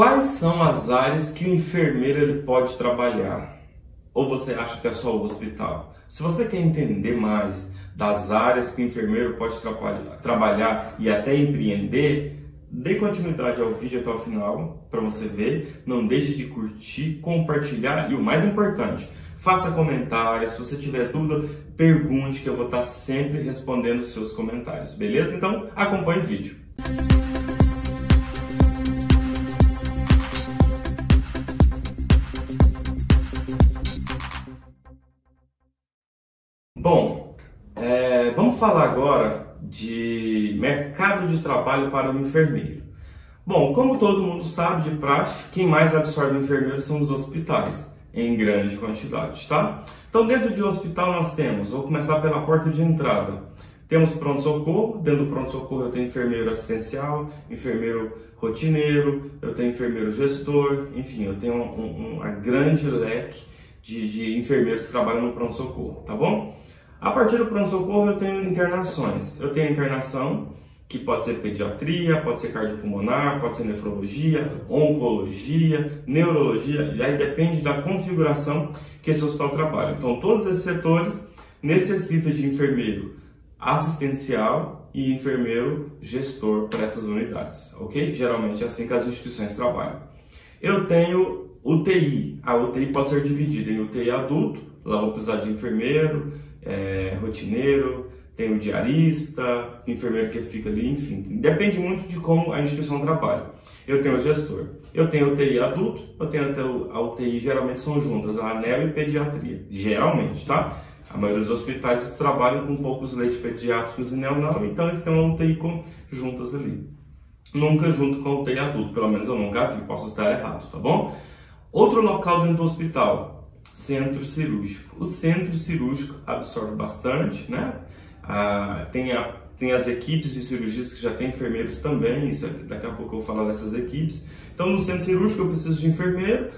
Quais são as áreas que o enfermeiro ele pode trabalhar? Ou você acha que é só o hospital? Se você quer entender mais das áreas que o enfermeiro pode trabalhar e até empreender, dê continuidade ao vídeo até o final para você ver. Não deixe de curtir, compartilhar e o mais importante, faça comentários. Se você tiver dúvida, pergunte que eu vou estar sempre respondendo os seus comentários, beleza? Então acompanhe o vídeo. Bom, vamos falar agora de mercado de trabalho para o enfermeiro. Bom, como todo mundo sabe de praxe, quem mais absorve enfermeiros são os hospitais, em grande quantidade, tá? Então, dentro de um hospital nós temos, vou começar pela porta de entrada, temos pronto-socorro, dentro do pronto-socorro eu tenho enfermeiro assistencial, enfermeiro rotineiro, eu tenho enfermeiro gestor, enfim, eu tenho uma grande leque de enfermeiros que trabalham no pronto-socorro, tá bom? A partir do pronto-socorro eu tenho internações. Eu tenho internação, que pode ser pediatria, pode ser cardiopulmonar, pode ser nefrologia, oncologia, neurologia, e aí depende da configuração que esse hospital trabalha. Então todos esses setores necessitam de enfermeiro assistencial e enfermeiro gestor para essas unidades, ok? Geralmente é assim que as instituições trabalham. Eu tenho UTI. A UTI pode ser dividida em UTI adulto, lá vou precisar de enfermeiro, rotineiro, tem o diarista, enfermeiro que fica ali, enfim, depende muito de como a instituição trabalha. Eu tenho o gestor, eu tenho UTI adulto, eu tenho a UTI, geralmente são juntas, a anel e pediatria, geralmente, tá? A maioria dos hospitais trabalham com poucos leitos pediátricos e neonal, então eles têm uma UTI juntas ali. Nunca junto com a UTI adulto, pelo menos eu nunca vi, posso estar errado, tá bom? Outro local dentro do hospital, centro cirúrgico. O centro cirúrgico absorve bastante, né? Tem as equipes de cirurgistas que já tem enfermeiros também, isso, daqui a pouco eu vou falar dessas equipes. Então, no centro cirúrgico eu preciso de enfermeiro,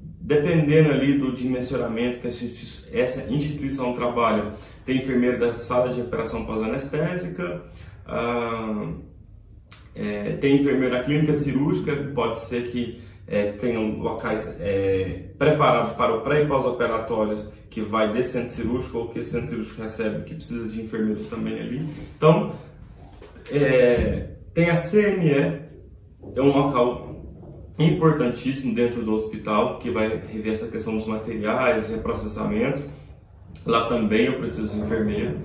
dependendo ali do dimensionamento que essa instituição trabalha. Tem enfermeiro da sala de recuperação pós-anestésica, tem enfermeiro da clínica cirúrgica, pode ser que tenham locais preparados para o pré e pós-operatórios que vai de centro cirúrgico ou que o centro cirúrgico recebe, que precisa de enfermeiros também ali. Então, tem a CME, é um local importantíssimo dentro do hospital que vai rever essa questão dos materiais, reprocessamento. Lá também eu preciso de enfermeiro.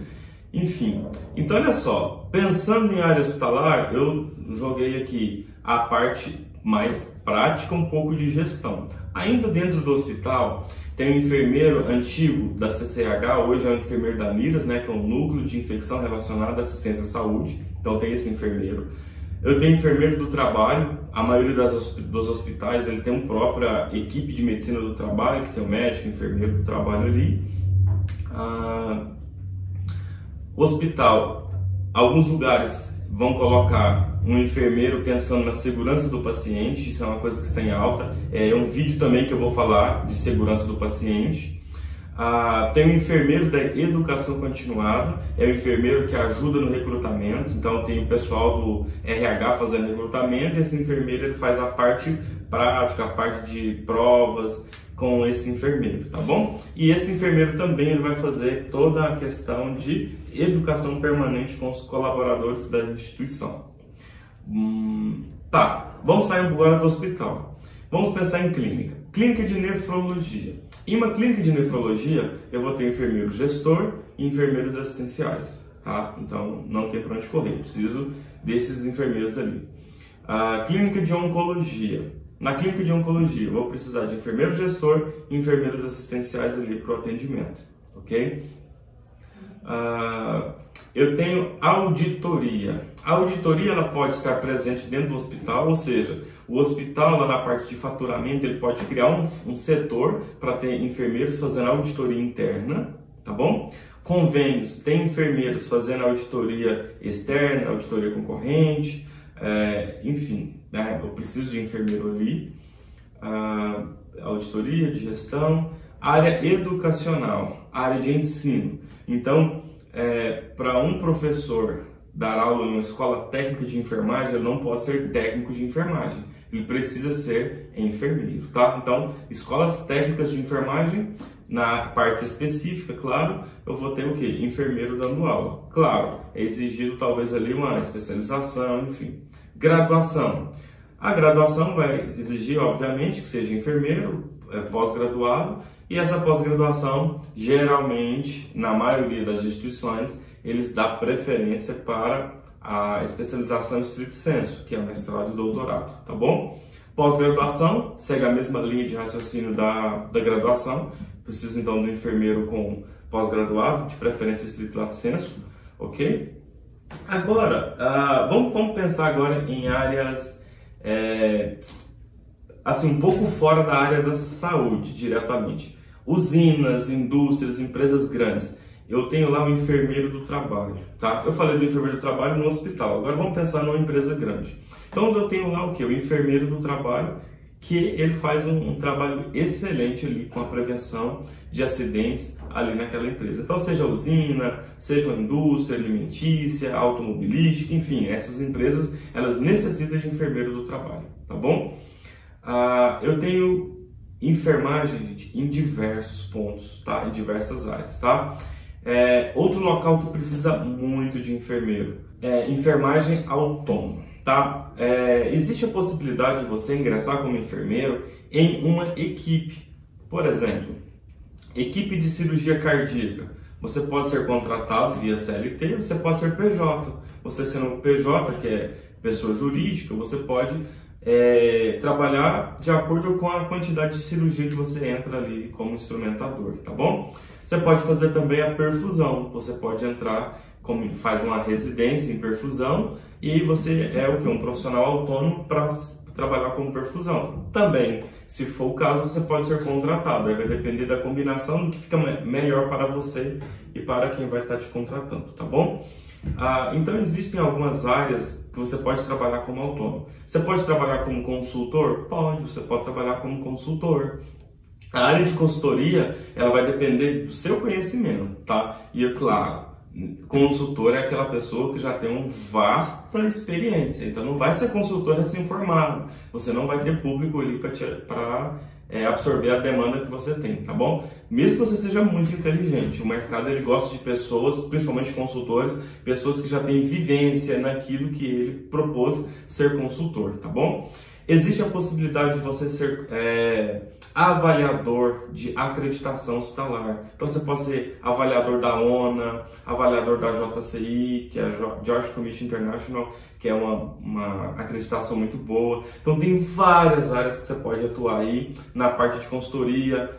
Enfim, então olha só, pensando em área hospitalar, eu joguei aqui a parte mais prática, um pouco de gestão. Ainda dentro do hospital, tem um enfermeiro antigo da CCH, hoje é um enfermeiro da NIRAS, né, que é um núcleo de infecção relacionada à assistência à saúde, então tem esse enfermeiro. Eu tenho enfermeiro do trabalho, a maioria dos hospitais ele tem uma própria equipe de medicina do trabalho, que tem um médico, enfermeiro do trabalho ali. Hospital, alguns lugares vão colocar um enfermeiro pensando na segurança do paciente, isso é uma coisa que está em alta, é um vídeo também que eu vou falar de segurança do paciente. Tem um enfermeiro da educação continuada, é o enfermeiro que ajuda no recrutamento, então tem o pessoal do RH fazendo recrutamento e esse enfermeiro ele faz a parte prática, a parte de provas com esse enfermeiro, tá bom? E esse enfermeiro também ele vai fazer toda a questão de educação permanente com os colaboradores da instituição. Tá, vamos sair agora do hospital. Vamos pensar em clínica. Clínica de nefrologia. Em uma clínica de nefrologia, eu vou ter enfermeiro gestor e enfermeiros assistenciais, tá? Então, não tem para onde correr, preciso desses enfermeiros ali. Clínica de oncologia. Na clínica de oncologia, eu vou precisar de enfermeiro gestor e enfermeiros assistenciais ali para o atendimento, ok? Eu tenho auditoria. A auditoria ela pode estar presente dentro do hospital, ou seja, o hospital lá na parte de faturamento ele pode criar um setor para ter enfermeiros fazendo auditoria interna, tá bom? Convênios, tem enfermeiros fazendo auditoria externa, auditoria concorrente, enfim, né? Eu preciso de enfermeiro ali. Auditoria de gestão, área educacional, área de ensino. Então, para um professor dar aula em uma escola técnica de enfermagem, ele não pode ser técnico de enfermagem. ele precisa ser enfermeiro, tá? Então, escolas técnicas de enfermagem, na parte específica, claro, eu vou ter o quê? Enfermeiro dando aula. Claro, é exigido talvez ali uma especialização, enfim. Graduação. A graduação vai exigir, obviamente, que seja enfermeiro, pós-graduado, e essa pós-graduação, geralmente, na maioria das instituições, eles dão preferência para a especialização estrito sensu, que é mestrado e doutorado, tá bom? Pós-graduação segue a mesma linha de raciocínio da graduação. Preciso, então, do enfermeiro com pós-graduado, de preferência estrito lato sensu, ok? Agora, vamos pensar agora em áreas, assim, um pouco fora da área da saúde, diretamente. Usinas, indústrias, empresas grandes. Eu tenho lá um enfermeiro do trabalho, tá? Eu falei do enfermeiro do trabalho no hospital. Agora vamos pensar numa empresa grande. Então eu tenho lá o quê? O enfermeiro do trabalho, que ele faz um trabalho excelente ali com a prevenção de acidentes ali naquela empresa. Então seja usina, seja uma indústria alimentícia, automobilística, enfim, essas empresas, elas necessitam de enfermeiro do trabalho, tá bom? Eu tenho enfermagem, gente, em diversos pontos, tá? Em diversas áreas, tá? Outro local que precisa muito de enfermeiro é enfermagem autônoma, tá? Existe a possibilidade de você ingressar como enfermeiro em uma equipe. Por exemplo, equipe de cirurgia cardíaca. Você pode ser contratado via CLT, você pode ser PJ. Você sendo PJ, que é pessoa jurídica, você pode trabalhar de acordo com a quantidade de cirurgia que você entra ali como instrumentador, tá bom? Você pode fazer também a perfusão, você pode entrar, como faz uma residência em perfusão, e você é o que? Um profissional autônomo para trabalhar como perfusão. Também, se for o caso, você pode ser contratado, aí vai depender da combinação do que fica melhor para você e para quem vai estar te contratando, tá bom? Então, existem algumas áreas que você pode trabalhar como autônomo. Você pode trabalhar como consultor? Pode, você pode trabalhar como consultor. A área de consultoria, ela vai depender do seu conhecimento, tá? E é claro, consultor é aquela pessoa que já tem uma vasta experiência, então não vai ser consultor recém-formado. Você não vai ter público ali para absorver a demanda que você tem, tá bom? Mesmo que você seja muito inteligente, o mercado ele gosta de pessoas, principalmente consultores, pessoas que já têm vivência naquilo que ele propôs ser consultor, tá bom? Existe a possibilidade de você ser avaliador de acreditação hospitalar. Então você pode ser avaliador da ONA, avaliador da JCI, que é a Joint Commission International, que é uma acreditação muito boa. Então tem várias áreas que você pode atuar aí na parte de consultoria,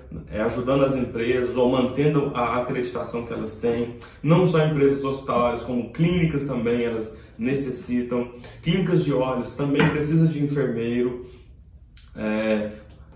ajudando as empresas ou mantendo a acreditação que elas têm. Não só empresas hospitalares, como clínicas também, elas necessitam. Clínicas de olhos também precisa de enfermeiro.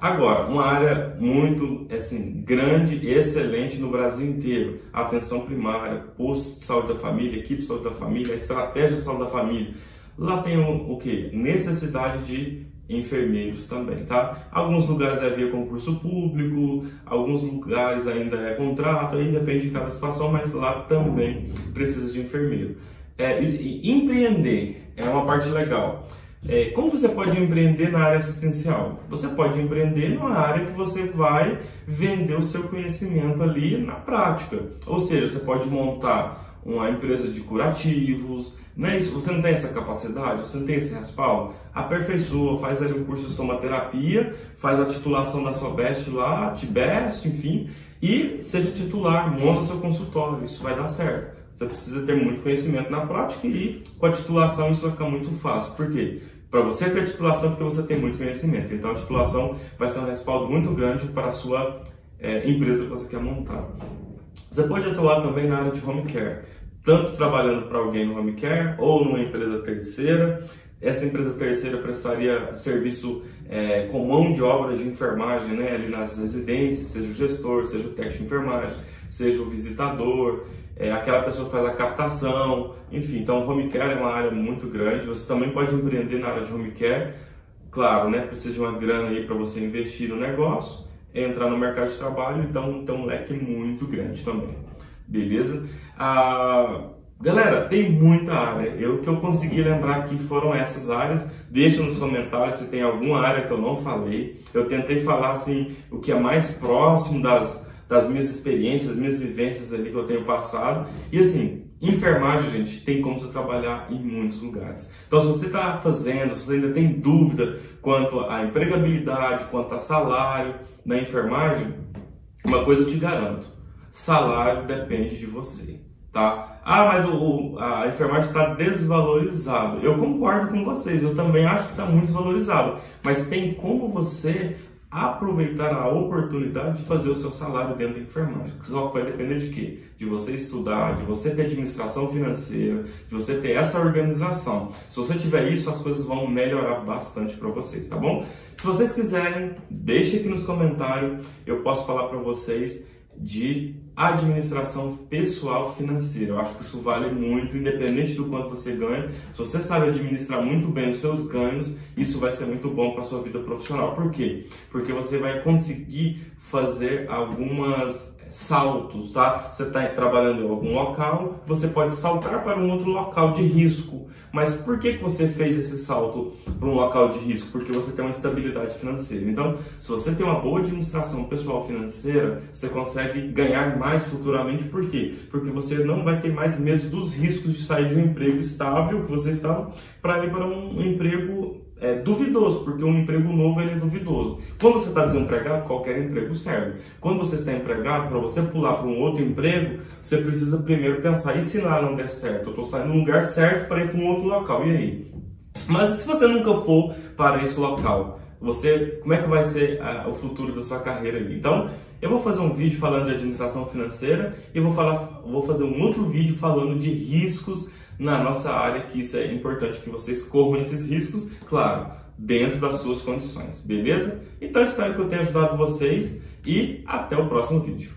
Agora, uma área muito assim, grande e excelente no Brasil inteiro, atenção primária, posto de saúde da família, equipe de saúde da família, estratégia de saúde da família. Lá tem o que? Necessidade de enfermeiros também, tá? Alguns lugares é via concurso público, alguns lugares ainda é contrato, aí depende de cada situação, mas lá também precisa de enfermeiro. Empreender é uma parte legal. Como você pode empreender na área assistencial? Você pode empreender numa área que você vai vender o seu conhecimento ali na prática. Ou seja, você pode montar uma empresa de curativos, né? Isso, você não tem essa capacidade, você não tem esse respaldo. Aperfeiçoa, faz ali o curso de estomaterapia, faz a titulação da sua best lá, TBEST, enfim, e seja titular, monta o seu consultório, isso vai dar certo. Você precisa ter muito conhecimento na prática e com a titulação isso vai ficar muito fácil. Por quê? Para você ter titulação, porque você tem muito conhecimento. Então a titulação vai ser um respaldo muito grande para a sua empresa que você quer montar. Você pode atuar também na área de home care, tanto trabalhando para alguém no home care ou numa empresa terceira. Essa empresa terceira prestaria serviço com mão de obra de enfermagem, né, ali nas residências, seja o gestor, seja o técnico de enfermagem, seja o visitador, aquela pessoa que faz a captação, enfim. Então, home care é uma área muito grande. Você também pode empreender na área de home care. Claro, né, precisa de uma grana aí para você investir no negócio, entrar no mercado de trabalho, então tem um leque muito grande também. Beleza? Galera, tem muita área. O que eu consegui lembrar aqui foram essas áreas. Deixa nos comentários se tem alguma área que eu não falei. Eu tentei falar assim o que é mais próximo das minhas experiências, das minhas vivências ali que eu tenho passado. E assim, enfermagem, gente, tem como você trabalhar em muitos lugares. Então, se você está fazendo, se você ainda tem dúvida quanto à empregabilidade, quanto a salário na enfermagem, uma coisa eu te garanto: salário depende de você. Tá? Ah, mas a enfermagem está desvalorizada. Eu concordo com vocês, eu também acho que está muito desvalorizada. Mas tem como você aproveitar a oportunidade de fazer o seu salário dentro da enfermagem. Só que vai depender de quê? De você estudar, de você ter administração financeira, de você ter essa organização. Se você tiver isso, as coisas vão melhorar bastante para vocês, tá bom? Se vocês quiserem, deixem aqui nos comentários, eu posso falar para vocês de administração pessoal financeira. Eu acho que isso vale muito, independente do quanto você ganha. Se você sabe administrar muito bem os seus ganhos, isso vai ser muito bom para a sua vida profissional. Por quê? Porque você vai conseguir fazer algumas saltos, tá? Você está trabalhando em algum local, você pode saltar para um outro local de risco. Mas por que você fez esse salto para um local de risco? Porque você tem uma estabilidade financeira. Então, se você tem uma boa administração pessoal financeira, você consegue ganhar mais futuramente. Por quê? Porque você não vai ter mais medo dos riscos de sair de um emprego estável que você estava para ir para um emprego duvidoso, porque um emprego novo ele é duvidoso. Quando você está desempregado, qualquer emprego serve. Quando você está empregado, para você pular para um outro emprego, você precisa primeiro pensar, e se lá não der certo? Eu estou saindo do lugar certo para ir para um outro local, e aí? Mas e se você nunca for para esse local? Você, como é que vai ser o futuro da sua carreira aí? Então, eu vou fazer um vídeo falando de administração financeira e vou fazer um outro vídeo falando de riscos na nossa área, que isso é importante que vocês corram esses riscos, claro, dentro das suas condições, beleza? Então, espero que eu tenha ajudado vocês e até o próximo vídeo.